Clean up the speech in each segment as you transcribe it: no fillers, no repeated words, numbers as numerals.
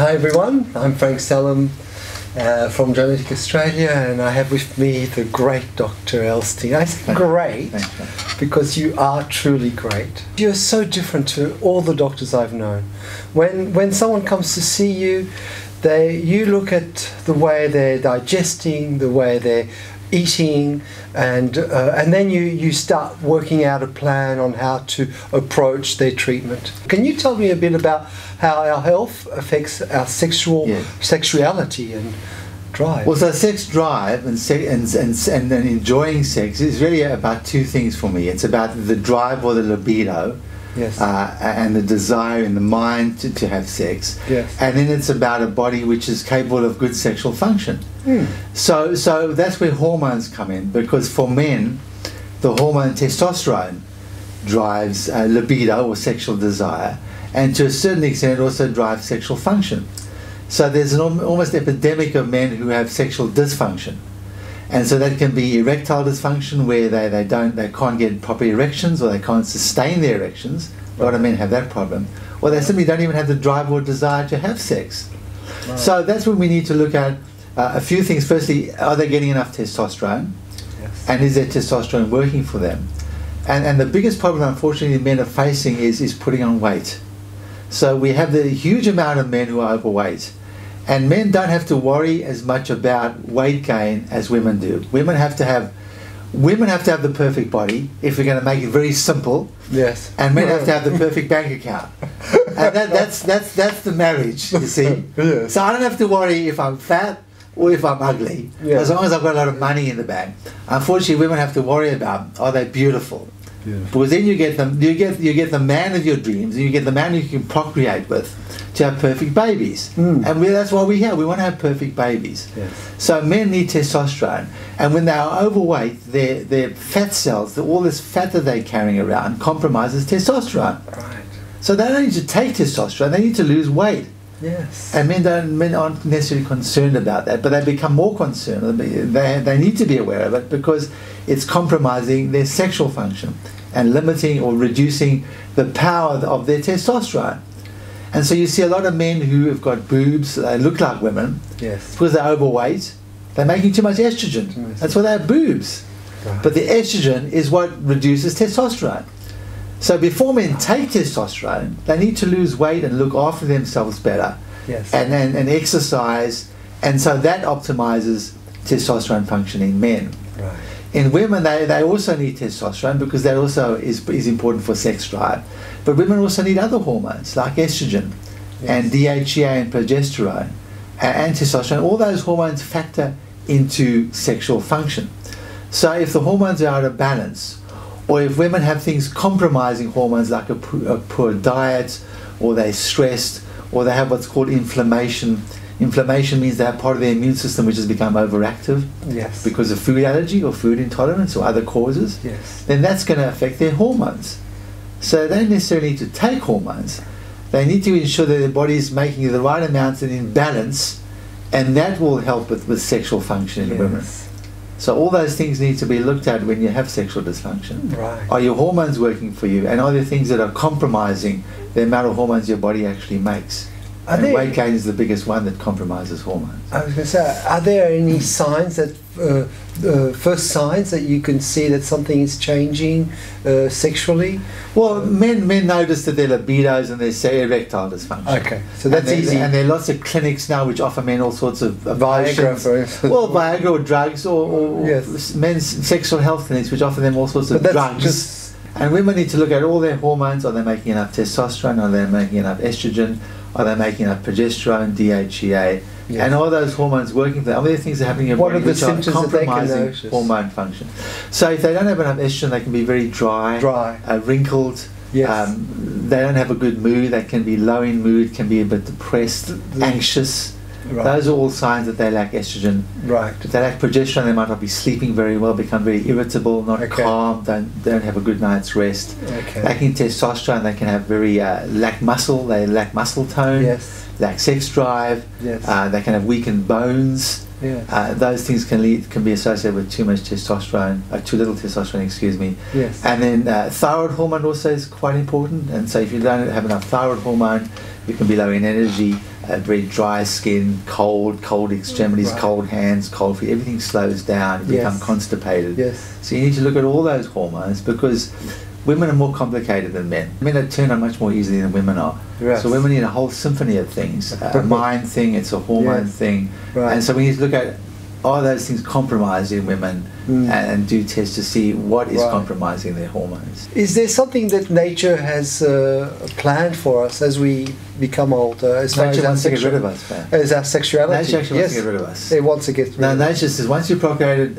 Hi everyone, I'm Frank Salem from Genetic Australia, and I have with me the great Dr. Elstein. I say great because you are truly great. You're so different to all the doctors I've known. When someone comes to see you, you look at the way they're digesting, the way they're eating, and then you start working out a plan on how to approach their treatment. Can you tell me a bit about how our health affects our sexuality and drive? Well, so sex drive and enjoying sex is really about two things for me. It's about the drive or the libido. Yes. And the desire in the mind to have sex. Yes. And then it's about a body which is capable of good sexual function. Mm. So that's where hormones come in, because for men, the hormone testosterone drives libido or sexual desire, and to a certain extent it also drives sexual function. So there's an almost epidemic of men who have sexual dysfunction. And so that can be erectile dysfunction, where they can't get proper erections, or they can't sustain their erections. A lot of men have that problem. Or they simply don't even have the drive or desire to have sex. Right. So that's when we need to look at a few things. Firstly, are they getting enough testosterone? Yes. And is their testosterone working for them? And the biggest problem, unfortunately, men are facing is putting on weight. So we have the huge amount of men who are overweight. And men don't have to worry as much about weight gain as women do. Women have to have the perfect body, if we're going to make it very simple. Yes. And men have to have the perfect bank account. And that's the marriage, you see. Yes. So I don't have to worry if I'm fat or if I'm ugly, yes, as long as I've got a lot of money in the bank. Unfortunately, women have to worry about, are they beautiful? Yeah. Because then you get the man of your dreams, and you get the man you can procreate with to have perfect babies. Mm. And that's why we're here. We want to have perfect babies. Yes. So men need testosterone, and when they are overweight, their fat cells, all this fat that they're carrying around, compromises testosterone. Right. So they don't need to take testosterone, they need to lose weight. Yes. And men aren't necessarily concerned about that, but they become more concerned. They need to be aware of it, because it's compromising their sexual function and limiting or reducing the power of their testosterone. And so you see a lot of men who have got boobs, they look like women. Yes. Because they're overweight, they're making too much estrogen. Yes. That's why they have boobs. Right. But the estrogen is what reduces testosterone. So before men take testosterone, they need to lose weight and look after themselves better. Yes. And exercise, and so that optimizes testosterone function in men. Right. In women, they also need testosterone, because that also is important for sex drive. But women also need other hormones like estrogen, yes, and DHEA and progesterone and testosterone. All those hormones factor into sexual function. So if the hormones are out of balance, or if women have things compromising hormones like a poor diet, or they're stressed, or they have what's called inflammation. Inflammation means they have part of their immune system which has become overactive, yes, because of food allergy or food intolerance or other causes, yes, then that's going to affect their hormones. So they don't necessarily need to take hormones. They need to ensure that their body is making the right amounts and in balance, and that will help with sexual function in, yes, women. So all those things need to be looked at when you have sexual dysfunction. Right. Are your hormones working for you? And are there things that are compromising the amount of hormones your body actually makes? And weight gain is the biggest one that compromises hormones. I was going to say, are there any signs that, first signs that you can see that something is changing sexually? Well, men notice that their libidos and their erectile dysfunction. Okay, so that's easy. And there are lots of clinics now which offer men all sorts of Viagra, for instance. Well, Viagra or drugs, or yes, men's sexual health clinics which offer them all sorts of drugs. And women need to look at all their hormones. Are they making enough testosterone? Are they making enough estrogen? Are they making up progesterone, DHEA, yes, and all those hormones working for them? Are there things that are happening in your body which are compromising hormone function? So if they don't have enough estrogen, they can be very dry. Wrinkled. Yes. They don't have a good mood. They can be low in mood, can be a bit depressed, anxious. Right. Those are all signs that they lack estrogen. Right. If they lack progesterone, they might not be sleeping very well, become very irritable, not calm, don't have a good night's rest. Okay. Lacking testosterone, they can have very lack muscle. They lack muscle tone. Yes. Lack sex drive. Yes. They can have weakened bones. Yes. Those things can be associated with too much testosterone, too little testosterone, excuse me. Yes. And then thyroid hormone also is quite important. And so if you don't have enough thyroid hormone, you can be low in energy. really dry skin, cold extremities, right. Cold hands, cold feet, everything slows down, you yes. become constipated. Yes. So you need to look at all those hormones, because women are more complicated than men. Men are turned on much more easily than women are. Yes. So women need a whole symphony of things, a mind thing, it's a hormone yes. thing. Right. And so we need to look at, are those things compromising women mm. and do tests to see what is right. compromising their hormones. Is there something that nature has planned for us as we become older? As nature wants to get rid of us, man. As our sexuality. Nature actually yes. wants to get rid of us. It wants to get rid of us. No, nature says once you've procreated,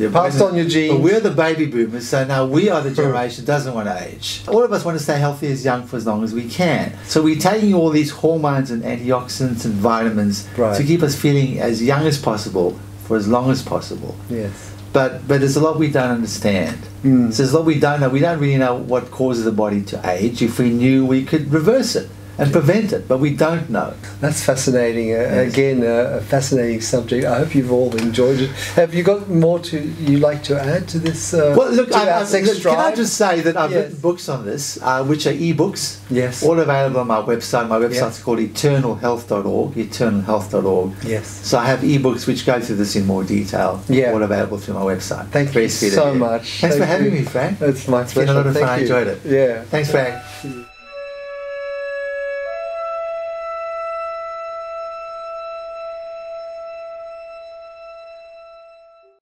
you're passed on your genes. But we're the baby boomers, so now we are the generation that doesn't want to age. All of us want to stay healthy as young for as long as we can. So we're taking all these hormones and antioxidants and vitamins right. to keep us feeling as young as possible for as long as possible. Yes. But there's a lot we don't understand. Mm. So there's a lot we don't know. We don't really know what causes the body to age. If we knew, we could reverse it and prevent it, but we don't know. That's fascinating. Yes. Again, a fascinating subject. I hope you've all enjoyed it. Have you got more you'd like to add to this? Well, look, can I just say that I've yes. written books on this, which are e-books, yes. all available on my website. My website's yes. called EternalHealth.org, EternalHealth.org. Yes. So I have e-books which go through this in more detail, yeah. all available through my website. Thank you so much. Thanks for having me, Frank. It's my pleasure. It's been a lot of fun. I enjoyed it. Yeah. Thanks, Frank.